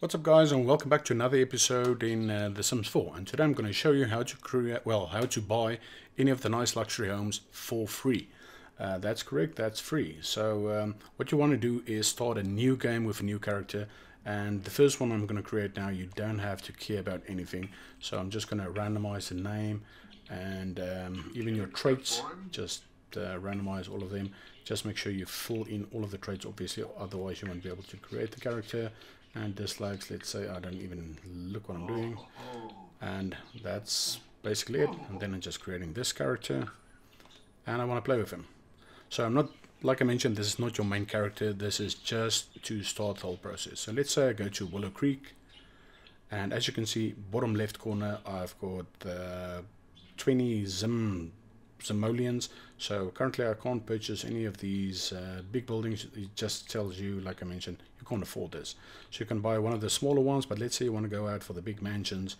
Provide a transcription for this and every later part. What's up guys, and welcome back to another episode in The Sims 4, and today I'm going to show you how to create, well, how to buy any of the nice luxury homes for free. That's correct, that's free. So what you want to do is start a new game with a new character, and the first one I'm going to create now, you don't have to care about anything. So I'm just going to randomize the name and even your traits, just randomize all of them. Just make sure you fill in all of the traits, obviously, otherwise you won't be able to create the character. And dislikes, let's say I don't even look what I'm doing, and that's basically it. And then I'm just creating this character, and I want to play with him. So I'm not, like I mentioned, this is not your main character, this is just to start the whole process. So let's say I go to Willow Creek, and as you can see, bottom left corner, I've got 20 Simoleons. So currently I can't purchase any of these big buildings. It just tells you, like I mentioned, you can't afford this, so you can buy one of the smaller ones. But let's say you want to go out for the big mansions,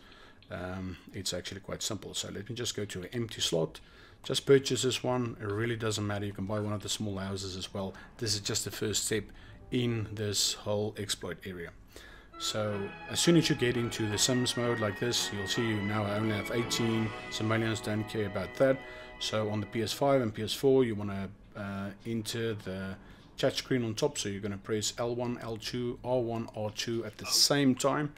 it's actually quite simple. So let me just go to an empty slot, just purchase this one. It really doesn't matter, you can buy one of the small houses as well. This is just the first step in this whole exploit area. So as soon as you get into the Sims mode like this, you'll see you now only have 18 Simoleons, don't care about that. So on the PS5 and PS4, you want to enter the chat screen on top, so you're going to press L1, L2, R1, R2 at the same time,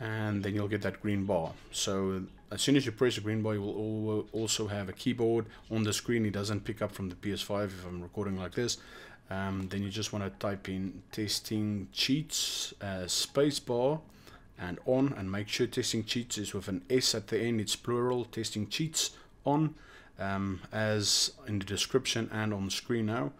and then you'll get that green bar. So as soon as you press the green bar, you will also have a keyboard on the screen. It doesn't pick up from the PS5 if I'm recording like this. Then you just want to type in Testingcheats, spacebar, and on, and make sure Testingcheats is with an S at the end. It's plural, Testingcheats on, as in the description and on screen now.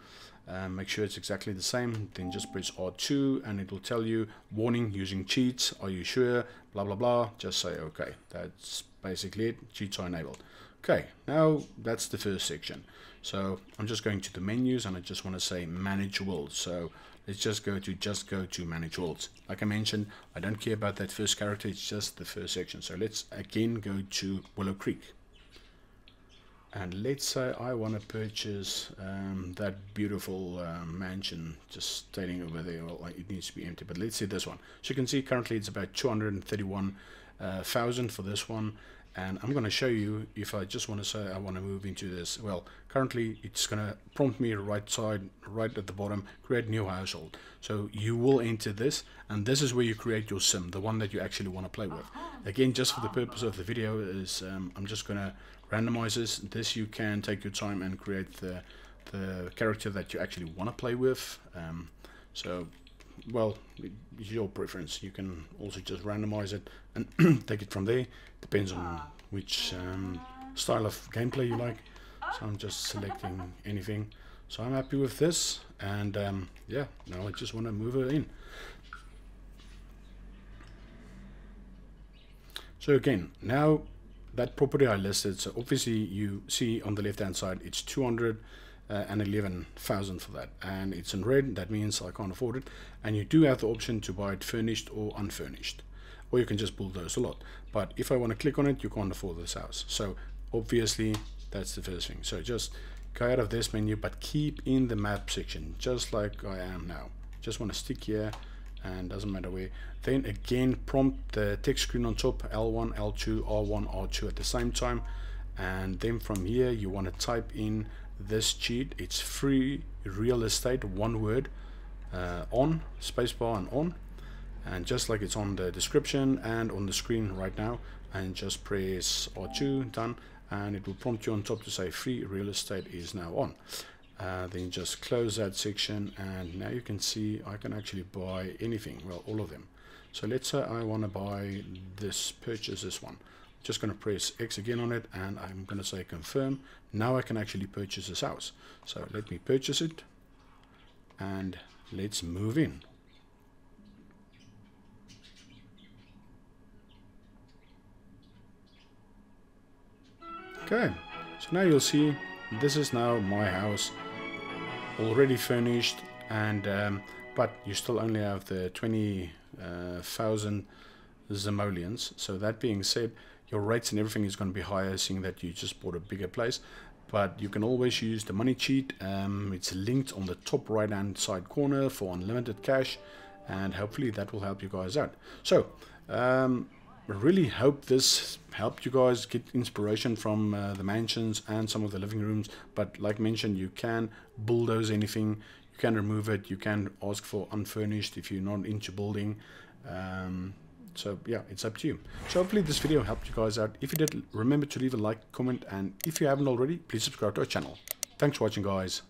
Make sure it's exactly the same. Then just press R2, and it will tell you, warning, using cheats, are you sure, blah blah blah. Just say okay. That's basically it. Cheats are enabled. Okay, now that's the first section. So I'm just going to the menus, and I just want to say manage worlds. So let's just go to manage worlds. Like I mentioned, I don't care about that first character, it's just the first section. So let's again go to Willow Creek, and let's say I want to purchase that beautiful mansion just standing over there. Well, it needs to be empty, but let's see this one. So you can see currently it's about 231,000 for this one, and I'm going to show you if I just want to say I want to move into this. Well, currently it's going to prompt me right side, right at the bottom, create new household. So you will enter this, and this is where you create your sim, the one that you actually want to play with. Again, just for the purpose of the video is I'm just going to randomize this. You can take your time and create the character that you actually want to play with. So, well, it's your preference. You can also just randomize it and take it from there. Depends on which style of gameplay you like. So I'm just selecting anything. So I'm happy with this, and yeah, now I just want to move it in. So again, now that property I listed, so obviously you see on the left hand side it's 211,000 for that, and it's in red, that means I can't afford it. And you do have the option to buy it furnished or unfurnished, or you can just bulldoze a lot. But if I want to click on it, you can't afford this house. So obviously that's the first thing. So just go out of this menu, but keep in the map section, just like I am now. Just want to stick here, and doesn't matter where. Then again, prompt the text screen on top, L1, L2, R1, R2 at the same time. And then from here, you want to type in this cheat. It's Freerealestate, one word, on, spacebar and on. And just like it's on the description and on the screen right now, and just press R2, done. And it will prompt you on top to say Freerealestate is now on. Then just close that section, and now you can see I can actually buy anything, well, all of them. So let's say I want to buy this, purchase this one. I'm just going to press X again on it, and I'm going to say confirm. Now I can actually purchase this house. So let me purchase it, and let's move in. Okay, so now you'll see this is now my house, already furnished, and but you still only have the 20,000 Simoleons. So that being said, your rates and everything is going to be higher, seeing that you just bought a bigger place. But you can always use the money cheat. It's linked on the top right hand side corner for unlimited cash, and hopefully that will help you guys out. So I really hope this helped you guys get inspiration from the mansions and some of the living rooms. But like mentioned, you can bulldoze anything, you can remove it, you can ask for unfurnished if you're not into building. So yeah, it's up to you. So hopefully this video helped you guys out. If you did, remember to leave a like, comment, and if you haven't already, please subscribe to our channel. Thanks for watching, guys.